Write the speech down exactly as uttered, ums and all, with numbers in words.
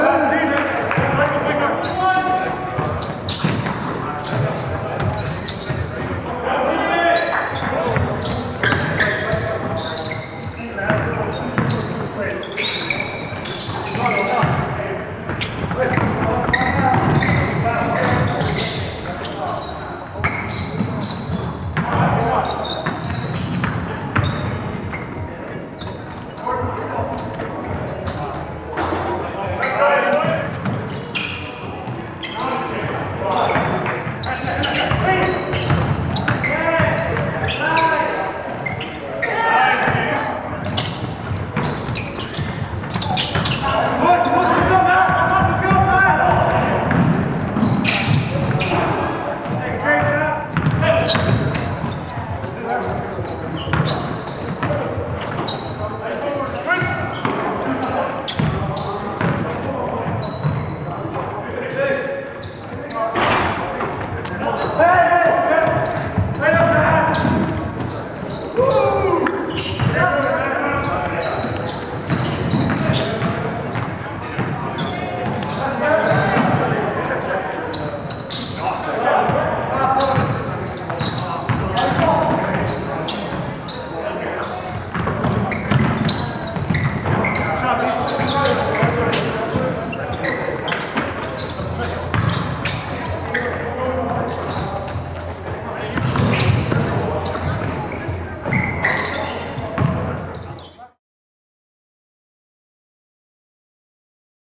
Good.